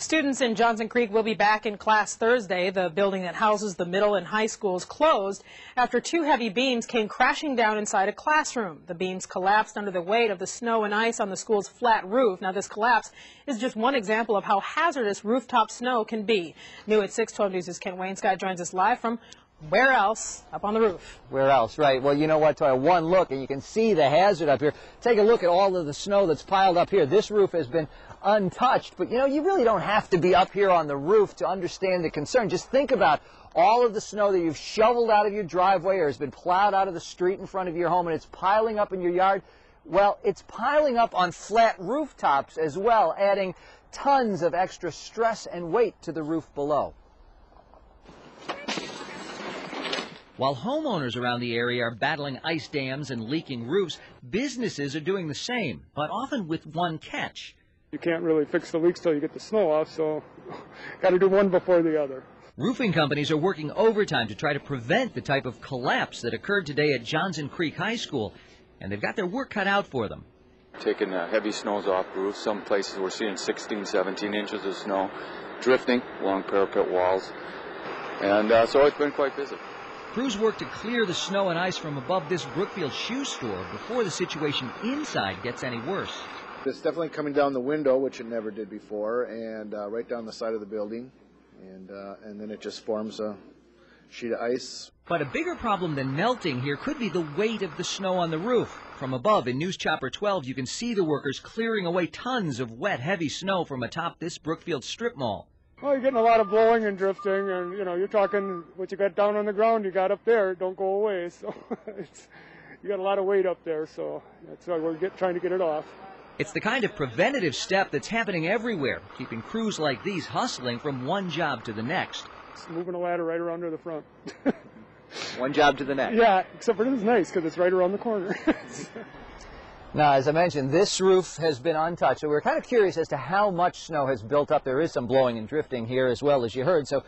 Students in Johnson Creek will be back in class Thursday. The building that houses the middle and high schools closed after two heavy beams came crashing down inside a classroom. The beams collapsed under the weight of the snow and ice on the school's flat roof. Now, this collapse is just one example of how hazardous rooftop snow can be. New at 6/12 News' Kent Wainscott joins us live from where else up on the roof. Where else, right? Well, you know what, Toya, one look and you can see the hazard up here. Take a look at all of the snow that's piled up here. This roof has been untouched, but you know, you really don't have to be up here on the roof to understand the concern. Just think about all of the snow that you've shoveled out of your driveway or has been plowed out of the street in front of your home, and it's piling up in your yard. Well, it's piling up on flat rooftops as well, adding tons of extra stress and weight to the roof below. While homeowners around the area are battling ice dams and leaking roofs, businesses are doing the same, but often with one catch. You can't really fix the leaks till you get the snow off, so got to do one before the other. Roofing companies are working overtime to try to prevent the type of collapse that occurred today at Johnson Creek High School, and they've got their work cut out for them. Taking heavy snows off roofs. Some places we're seeing 16, 17 inches of snow drifting along parapet walls, and so it's been quite busy. Crews work to clear the snow and ice from above this Brookfield shoe store before the situation inside gets any worse. It's definitely coming down the window, which it never did before, and right down the side of the building, and then it just forms a sheet of ice. But a bigger problem than melting here could be the weight of the snow on the roof. From above in News Chopper 12, you can see the workers clearing away tons of wet, heavy snow from atop this Brookfield strip mall. Well, you're getting a lot of blowing and drifting, and, you know, you're talking what you got down on the ground, you got up there, don't go away. So you got a lot of weight up there, so that's why we're trying to get it off. It's the kind of preventative step that's happening everywhere, keeping crews like these hustling from one job to the next. It's moving a ladder right around to the front. One job to the next. Yeah, except for it is nice because it's right around the corner. Now, as I mentioned, this roof has been untouched, so we're kind of curious as to how much snow has built up. There is some blowing and drifting here as well, as you heard, so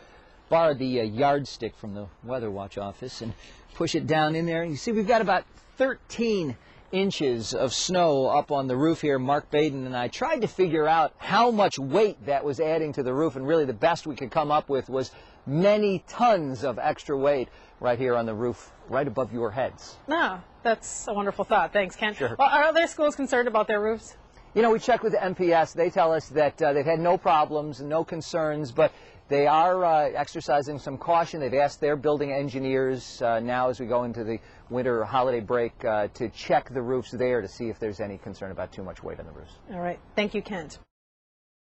borrowed the yardstick from the Weather Watch office and push it down in there. And you see we've got about 13 inches of snow up on the roof here. Mark Baden and I tried to figure out how much weight that was adding to the roof, and really the best we could come up with was many tons of extra weight right here on the roof, right above your heads. No, that's a wonderful thought. Thanks, Ken. Sure. Well, are other schools concerned about their roofs? You know, we checked with the M.P.S. They tell us that they've had no problems, no concerns, but they are exercising some caution. They've asked their building engineers now as we go into the winter holiday break to check the roofs there to see if there's any concern about too much weight on the roofs. All right. Thank you, Kent.